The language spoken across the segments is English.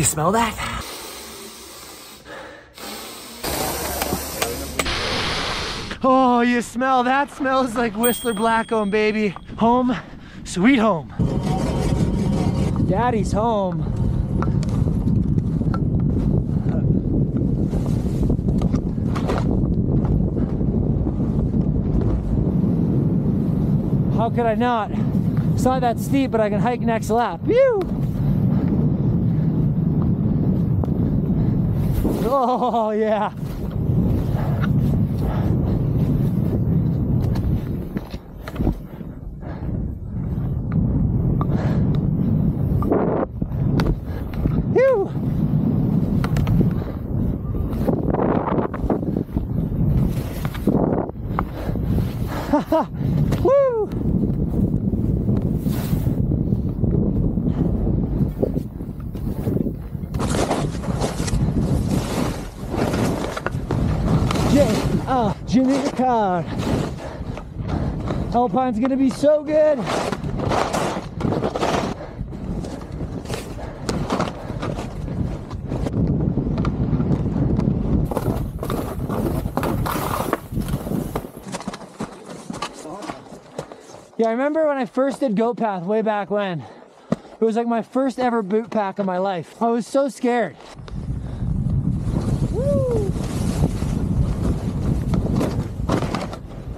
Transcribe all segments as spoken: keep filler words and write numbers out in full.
You smell that? Oh, you smell that? Smells like Whistler Blackcomb, baby. Home, sweet home. Daddy's home. How could I not? It's not that steep, but I can hike next lap. Whew! Oh, yeah. Jimmy Card. Alpine's gonna be so good. Yeah, I remember when I first did Goat Path way back when. It was like my first ever boot pack of my life. I was so scared.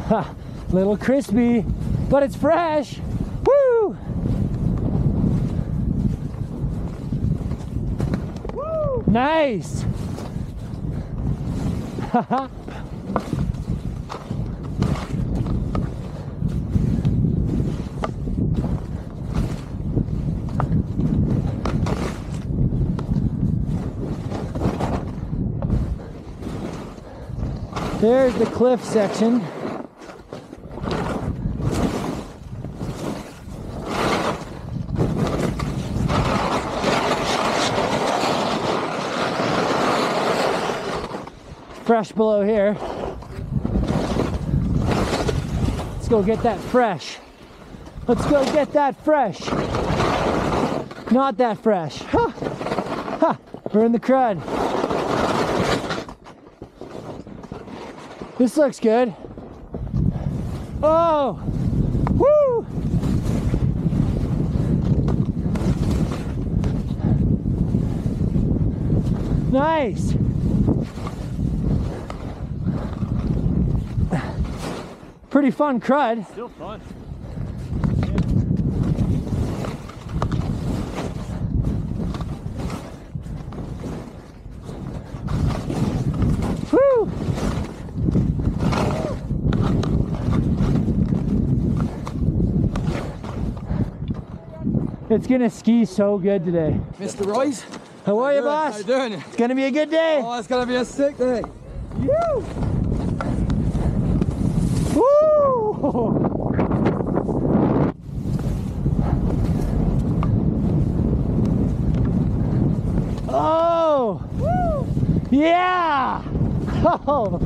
Ha, little crispy, but it's fresh. Woo! Woo! Nice. Haha. There's the cliff section. Fresh below here. Let's go get that fresh. Let's go get that fresh. Not that fresh. Ha! Ha! Burn the crud. This looks good. Oh! Woo! Nice! Pretty fun crud. Still fun. Yeah. Woo! It's gonna ski so good today. Mister Royce. How are you, boss? How you doing? It's gonna be a good day. Oh, it's gonna be a sick day. Woo! Oh! Woo. Yeah! Oh.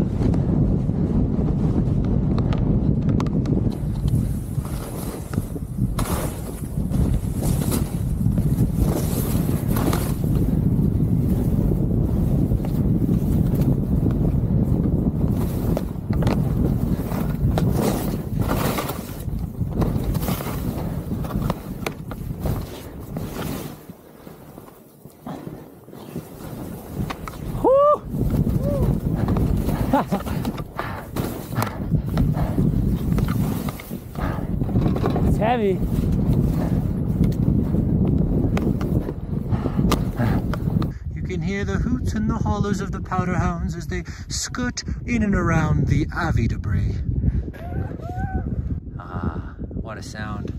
It's heavy. You can hear the hoots and the hollers of the powder hounds as they scoot in and around the avi debris. Ah, what a sound.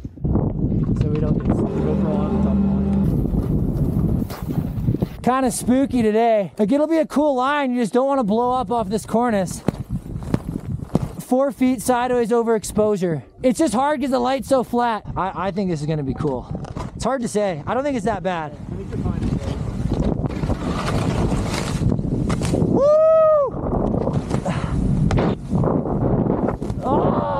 So we don't get kind of spooky today. Like, it'll be a cool line. You just don't want to blow up off this cornice. Four feet sideways overexposure. It's just hard because the light's so flat. I, I think this is going to be cool. It's hard to say. I don't think it's that bad. Woo! Oh!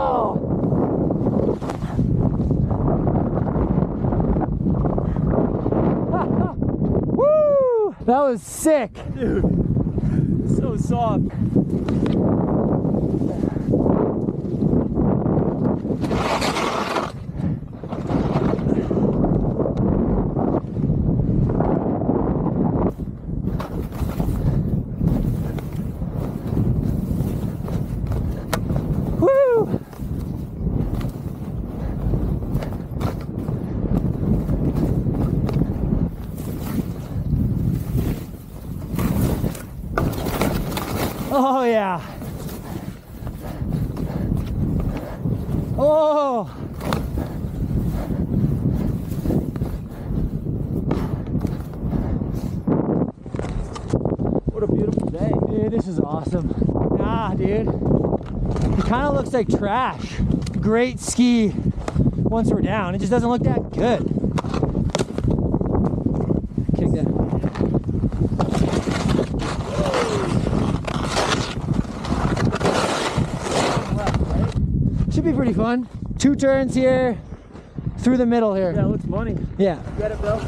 Woo! That was sick. Dude, so soft. Oh yeah. Oh. What a beautiful day. Dude, this is awesome. Nah, dude. It kind of looks like trash. Great ski once we're down. It just doesn't look that good. Kick that. Be pretty fun. Two turns here, through the middle here. Yeah, it looks money. Yeah. Get it, bro.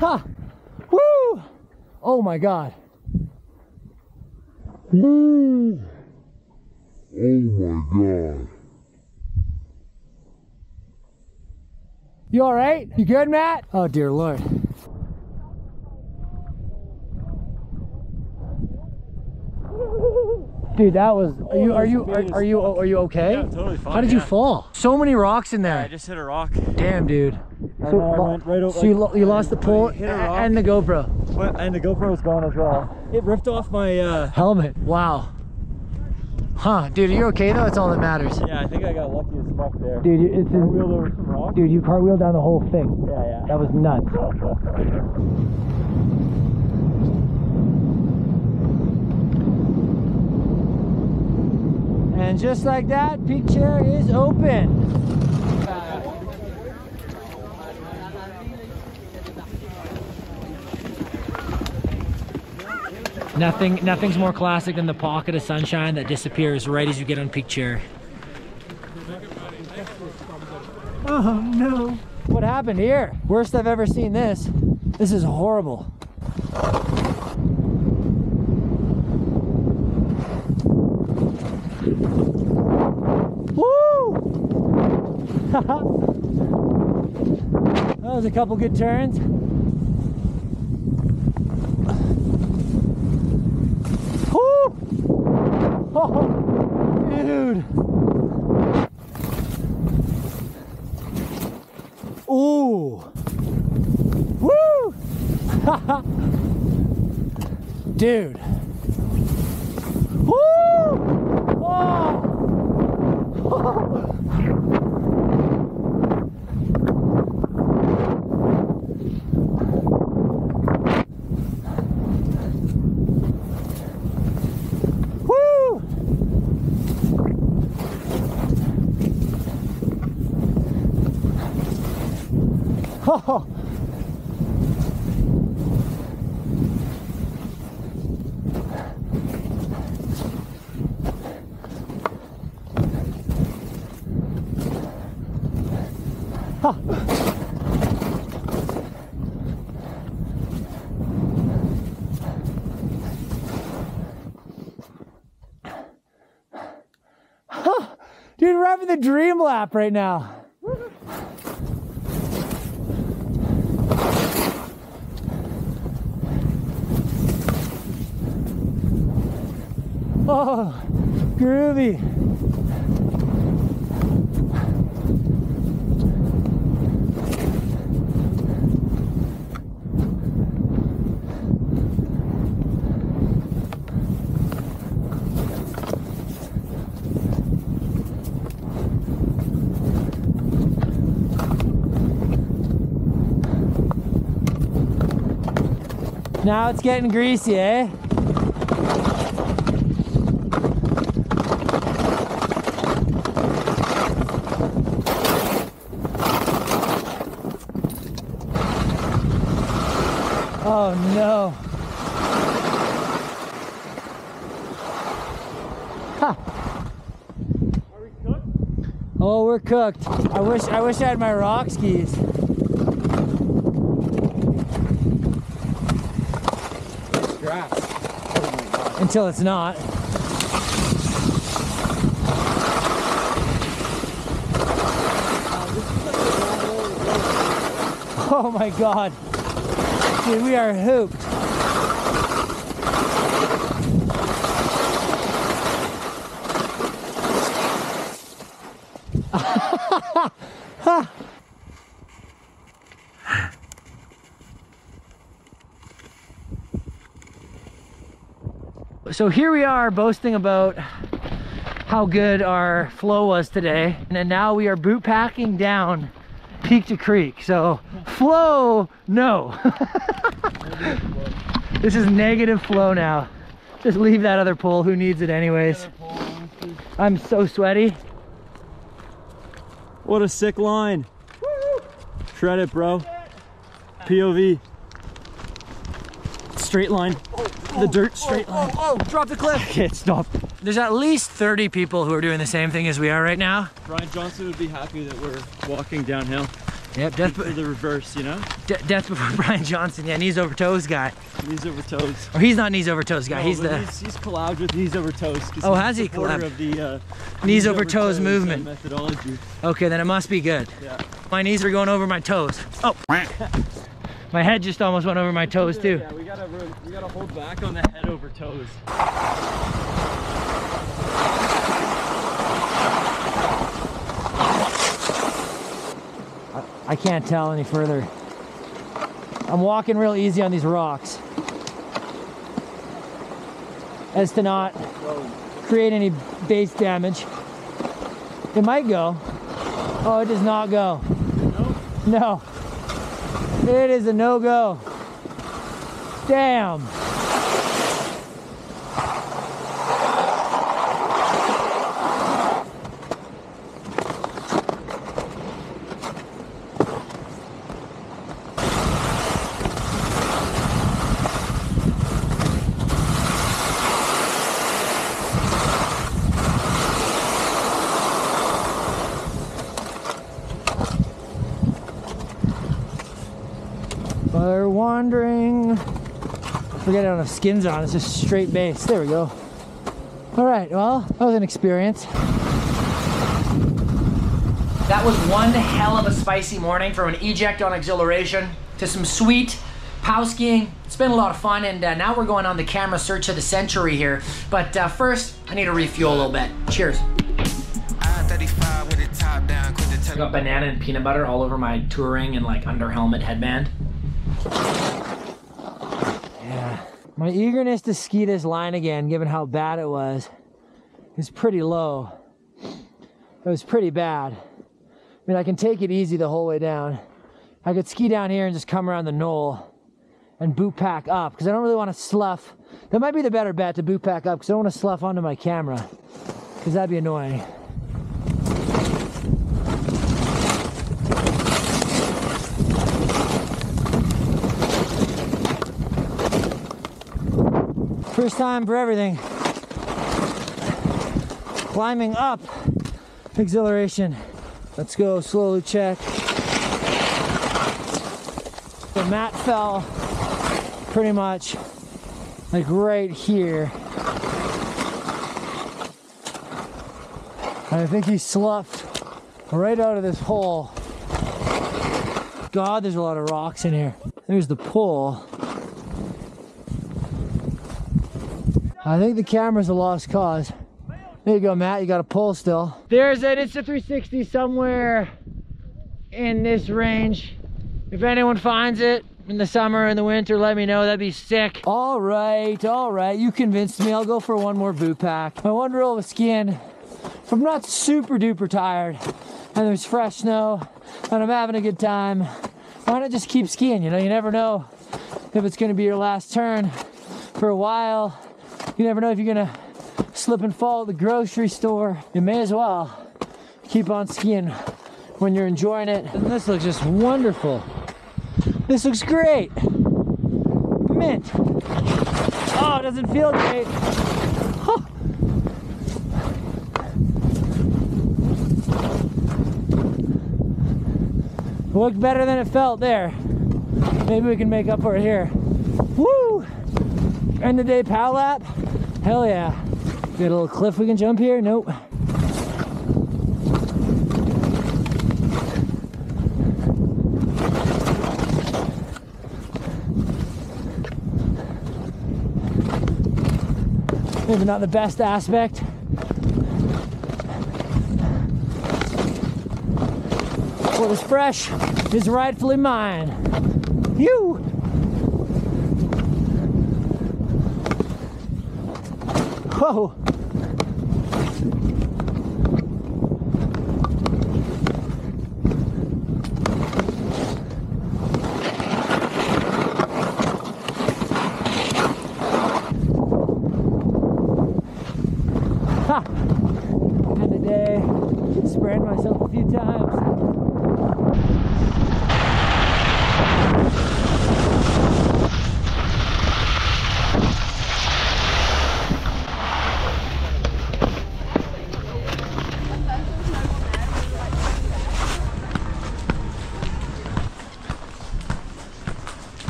Ha! Woo! Oh my God. Woo! Oh my God. You all right? You good, Matt? Oh dear Lord. Dude, that was. Are you are you are, are you are you okay? Yeah, I'm totally fine. How did yeah. you fall? So many rocks in there. Yeah, I just hit a rock. Damn, dude. So, know, I went right over, so like, you, lo you lost the pole and the GoPro. What? And the GoPro was gone as well. It ripped off my uh... helmet. Wow. Huh, dude, are you okay though? That's all that matters. Yeah, I think I got lucky as fuck there. Dude, you, it's cartwheeled over some rock. Dude, you cartwheeled down the whole thing. Yeah, yeah. That was nuts. And just like that, Peak Chair is open. Nothing, nothing's more classic than the pocket of sunshine that disappears right as you get on Peak Chair. Oh no. What happened here? Worst I've ever seen this. This is horrible. Woo! That was a couple good turns. Oh, dude. Ooh. Woo. Dude. Woo. Oh. Oh. Oh. Dude, we're having the dream lap right now. Oh, groovy. Now it's getting greasy, eh? no. Ha. Are we cooked? Oh, we're cooked. I wish I wish I had my rock skis. It's grass. Oh my God. Until it's not. Oh my God. Dude, we are hooped. So here we are boasting about how good our flow was today. And then now we are boot packing down Peak to creek, so flow, no. This is negative flow now. Just leave that other pole, who needs it anyways? I'm so sweaty. What a sick line. Shred it, bro. P O V. Straight line. The dirt straight line. Oh, oh, drop the cliff. I can't stop. There's at least thirty people who are doing the same thing as we are right now. Brian Johnson would be happy that we're walking downhill. Yep, death before the reverse, you know? De death before Brian Johnson, yeah, knees over toes guy. Knees over toes. Or he's not knees over toes guy, no, he's the... He's, he's collabed with knees over toes. Oh, he's has he collabed? Of the, uh, knees, knees over, over toes, toes movement. Methodology. Okay, then it must be good. Yeah. My knees are going over my toes. Oh! My head just almost went over my toes too. Yeah, we gotta, we gotta hold back on the head over toes. I, I can't tell any further. I'm walking real easy on these rocks, as to not create any base damage. It might go. Oh, it does not go. No. It is a no-go. Damn. Wandering. Forget I don't have skins on, it's just straight base. There we go. Alright, well, that was an experience. That was one hell of a spicy morning, from an eject on Exhilaration to some sweet pow skiing. It's been a lot of fun, and uh, now we're going on the camera search of the century here. But uh, first, I need to refuel a little bit. Cheers. I thirty-five with the top down. I got banana and peanut butter all over my touring and like under helmet headband. Yeah, my eagerness to ski this line again, given how bad it was, is pretty low. It was pretty bad. I mean, I can take it easy the whole way down. I could ski down here and just come around the knoll and boot pack up, because I don't really want to slough. That might be the better bet, to boot pack up, because I don't want to slough onto my camera, because that'd be annoying. First time for everything. Climbing up Exhilaration. Let's go, slowly check. The mat fell pretty much like right here. And I think he sloughed right out of this hole. God, there's a lot of rocks in here. There's the pull. I think the camera's a lost cause. There you go, Matt, you got a pole still. There's an Insta three sixty somewhere in this range. If anyone finds it in the summer, in the winter, let me know, that'd be sick. All right, all right, you convinced me. I'll go for one more boot pack. My one rule with skiing, if I'm not super duper tired and there's fresh snow and I'm having a good time, why not just keep skiing, you know? You never know if it's gonna be your last turn for a while. You never know if you're gonna slip and fall at the grocery store. You may as well keep on skiing when you're enjoying it. And this looks just wonderful. This looks great. mint. Oh, it doesn't feel great. Huh. It looked better than it felt there. Maybe we can make up for it here. Woo! End of day power lap. Hell yeah. Get a little cliff we can jump here. Nope. Maybe not the best aspect. What is fresh is rightfully mine. You. Whoa.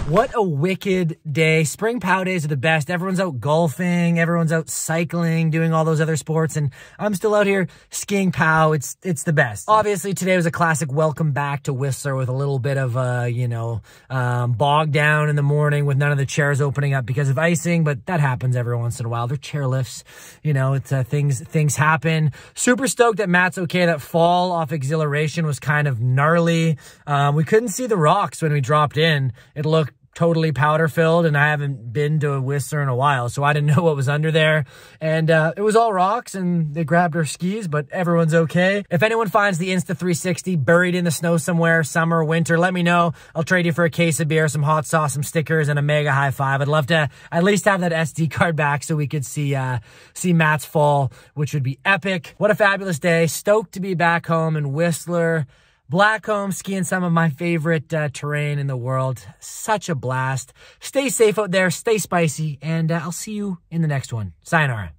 What a wicked day. Spring pow days are the best. Everyone's out golfing, everyone's out cycling, doing all those other sports, and I'm still out here skiing pow. It's it's the best. Obviously, today was a classic welcome back to Whistler with a little bit of, uh, you know, um, bogged down in the morning with none of the chairs opening up because of icing, but that happens every once in a while. They're chair lifts. You know, it's uh, things, things happen. Super stoked that Matt's okay. That fall off Exhilaration was kind of gnarly. Um, we couldn't see the rocks when we dropped in. It looked totally powder filled, and I haven't been to a Whistler in a while, so I didn't know what was under there. And uh, it was all rocks, and they grabbed our skis, but everyone's okay. If anyone finds the Insta three sixty buried in the snow somewhere, summer, winter, let me know. I'll trade you for a case of beer, some hot sauce, some stickers, and a mega high five. I'd love to at least have that S D card back so we could see, uh, see Matt's fall, which would be epic. What a fabulous day. Stoked to be back home in Whistler Blackcomb, skiing some of my favorite uh, terrain in the world. Such a blast. Stay safe out there, stay spicy, and uh, I'll see you in the next one. Sayonara.